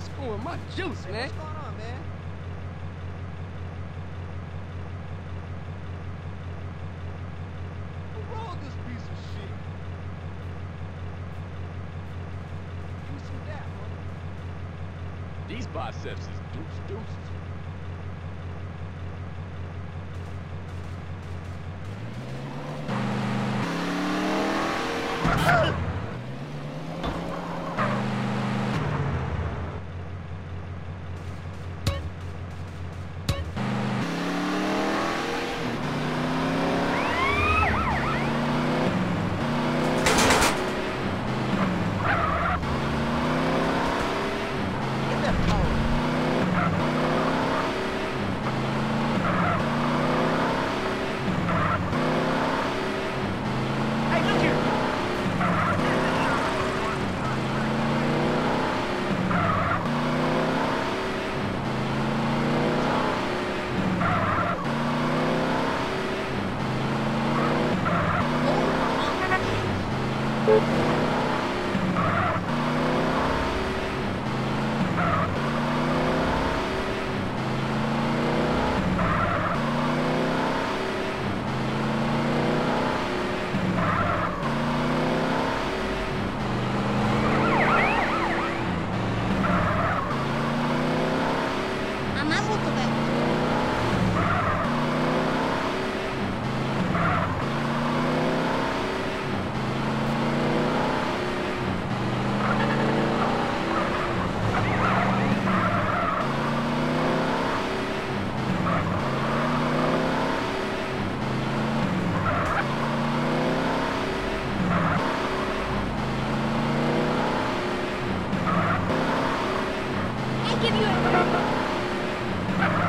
is screwing my juice, man. What's going on, man? Who rolled this piece of shit? Give me some dap, huh? These biceps is deuce. Give you a